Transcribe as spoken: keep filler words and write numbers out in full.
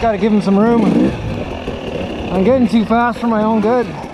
Gotta give him some room. I'm getting too fast for my own good.